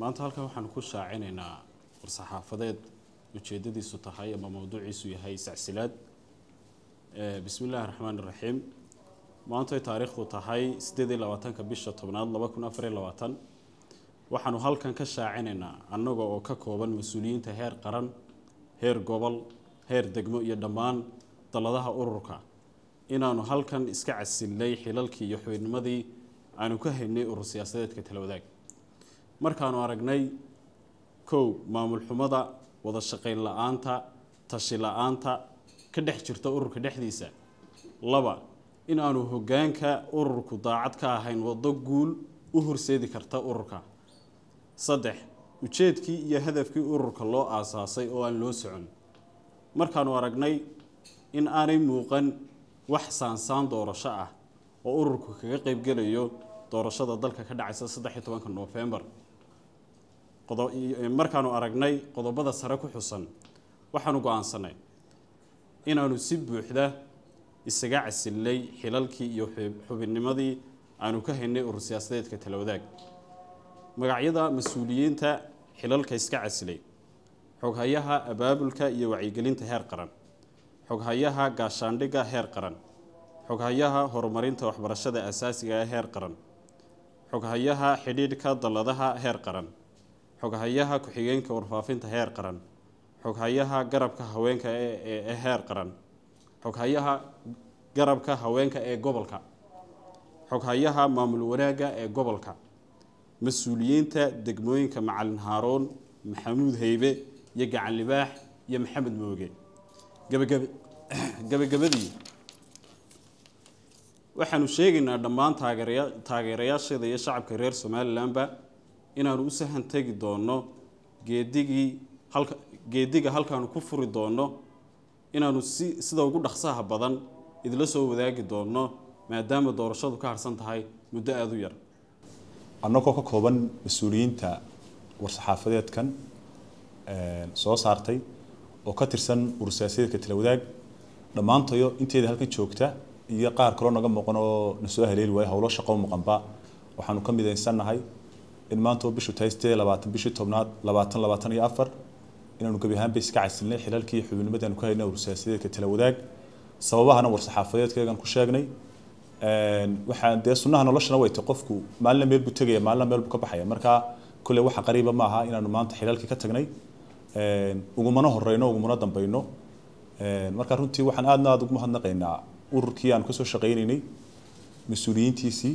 maanta halkan waxaan ku shaacinaynaa warsaxaafadeed ujeedadiisu tahay ama mawduuciisu yahay sacsilaad bismillaahir rahmaanir rahiim maanta taariikhdu tahay 28 bisha 10 2024 waxaanu halkan ka shaacinaynaa annagoo oo ka kooban masuuliyiinta heer qaran heer gobol heer degmo iyo dhammaan daladaha ururka inaanu halkan iska casilnay xilalkii iyo xubnimadii aanu ka haynay urur siyaasadeedka talawadaag markaanu aragnay koow maamul xumada wada shaqayn la'aanta tashi la'aanta ka dhex jirta ururka dhexdiisa laba inaanu hoggaanka ururku daacad ka ahayn wado guul u horseedi karta ururka saddex ujeedkii iyo hadafkii ururka loo aasaasay oo aan loo socon markaanu aragnay in aanay muuqan wax saansaan doorasho ah oo ururku kaga qayb gelayo doorashada dalka ka dhacaysa 13 November markaanu aragnay qodobada sare ku xusan waxaanu go'aansanay inaanu si buuxda isaga casilnay xilalkii iyo xubinnimadii aanu ka haynay urur siyaasadeedka talawadaag magacyada masuuliyiinta xilalka iska casilay xoghayaha abaabulka iyo wacyigelinta heer qaran xoghayaha gaashaandhiga heer qaran xoghayaha horumarinta waxbarashada asaasiga ah heer qaran xoghayaha xidhiidhka daladaha heer qaran xoghayaha ku-xigeenka warfaafinta heer qaran xoghayaha garabka haweenka ee heer qaran xoghayaha garabka haweenka ee gobolka xoghayaha maamul wanaaga ee gobolka masuuliyiinta degmooyinka macalin haaroon maxamuud haybe iyo gacan libaax iyo maxamed mooge gabagabadii waxaanu sheegaynaa dhammaan taageerayaasheeda iyo shacabka reer Somaliland inaanu u sahan tagi doono geediga halkaanu ku furi doono inaanu sida ugu dhaqsaha badan idla soo wadaagi doono maadaama doorashadu ka harsan tahay muddo aad u yar annagoo ka kooban masuuliyiinta warsaxaafadeedkan soo saartay oo ka tirsan urur siyaasadeedka talawadaag dhamaantayo inteeda halkan joogta iyo qaar kale naga moqon oo nasoo haleeli way hawlo shaqo muqanba waxaanu ka mideysanahay in maanta bishu taystay 20 bishi 10aad 2024 inaanu gabi ahaanba iska casilnay xilalkii xubinnimadan ku haynay urur siyaasadeedka talawadaag sababahana warsaxaafadeedkagan ku sheegnay waxaan dee sunnaha noloshana way taqofku maalin meel buu tagay maalin meel buu ka baxay marka kulay waxa qariib ma aha inaanu maanta xilalkii ka tagnay ugumana horeyno ugumana dambayno marka runtii waxaan aadna ugu mahadnaqaynaa ururkii aan ka soo shaqeynay masuuliyiintiisii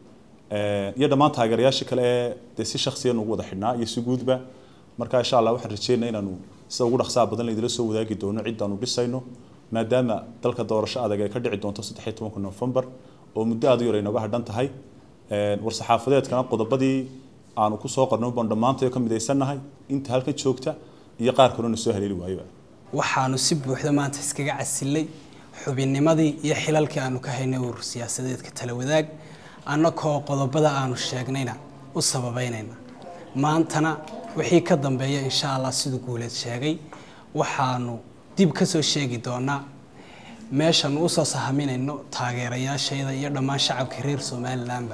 iyo dhammaan taageerayaasha kale ee si shakhsiyan ugu wada xidhnaa iyo si guudba marka insha Allah waxaan rajeynaynaa inaanu sida ugu dhaqsaha badan la idin soo wadaagi doono ciidaanu dhisayno maadaama dalka doorasho adag ay ka dhici doonto 13 November oo muddo aad u yar inaga hadhan tahay warsaxaafadeedkana qodobadii aanu ku soo qornay baan dhamaantay ka mideysanahay inta halka joogta iyo qaar kale oo soo haleeli waayo waxaanu si buuxda maanta iskaga casilnay xubinnimadii iyo xilalkii aanu ka haynay urur siyaasadeedka talawadaag annagoo qodobada aanu sheegnayna u sababeynayna maantana wixii ka dambeeya insha Allah sida guuleed sheegay waxaanu dib ka soo sheegi doonaa meeshan u soo sahaminayno taageerayaasheeda iyo dhammaan shacabka reer Somaliland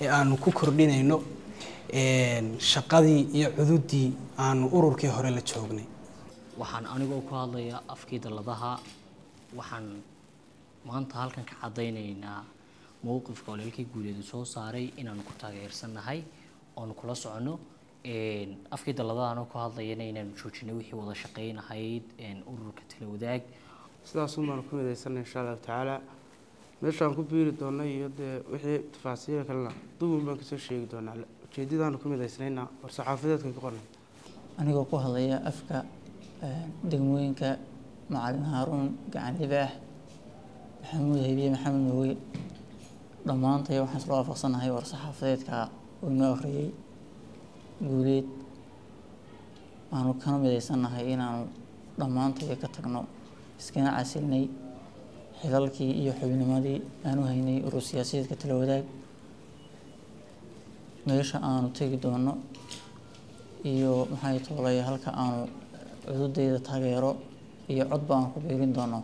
ee aanu ku kordhinayno shaqadii iyo cududii aanu ururkii hore la joognay waxaan anigoo ku hadlayaa afkii daladaha waxaan maanta halkan ka cadaynaynaa mowqifka ololkii guuleed soo saaray inaan ku taageersanahay oo kula socono afkii daladaha ku hadlayna inaan joojino wixii wada shaqeynahayd ururka talawadaag sidaas uma ku mideysana insha Allah taala meeshaan ku biiri doona iyo wixii tafaasiir kale dub baan ka soo sheegi doonaa jeedidaan ku mideysnayna warsaxaafadeedka ku qornay anigoo ku hadlaya afka degmooyinka معلن هارون قاعد لباح محمود هيبي محمد موي ضمان طيب وحس رافق صنع هاي ورصحة فضيتك والمغري قوليت aanu kana mideysanahay inaan dhamaantii ka tagno iskana casilnay xilalkii iyo xubnimadii aanu haynay ruusiyaasiyeedka tala wadaag meesha aanu tagi doono iyo maxay toolay halka aanu cududeyda taageero iyo cod baan ku beerin doono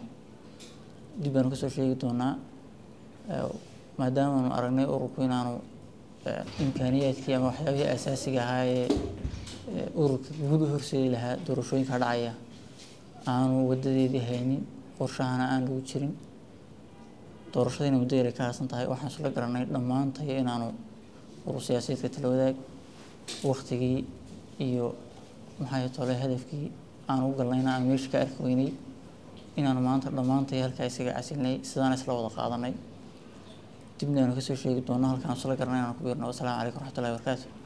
dib baan ku soo sheegi doonaa maadaama aanu aragnay ururku inaanu imkaaniyaadkii ama waxyaabihii asaasiga ahaa ee ururka guud u horseedi lahaa doorashooyinka dhacaya aanu wadadeedii haynin qorshahana aan lagu jirin doorashadiina muddo yar ka haasan tahay waxaan isla garanay dhammaantay inaanu urur siyaasadeedka tala wadaag waqtigii iyo maxay tole hadafkii aan u galnayna aan meesha ka arki weynay inaanu maanta dhammaantay halkaa isaga casilnay sidaan isla wada qaadanay dibna aan ka soo sheegi doonaa halkaan isla garanay inaan ku biirno. Wasalaamu calaykum waraxmatullaahi wabarakaatuh.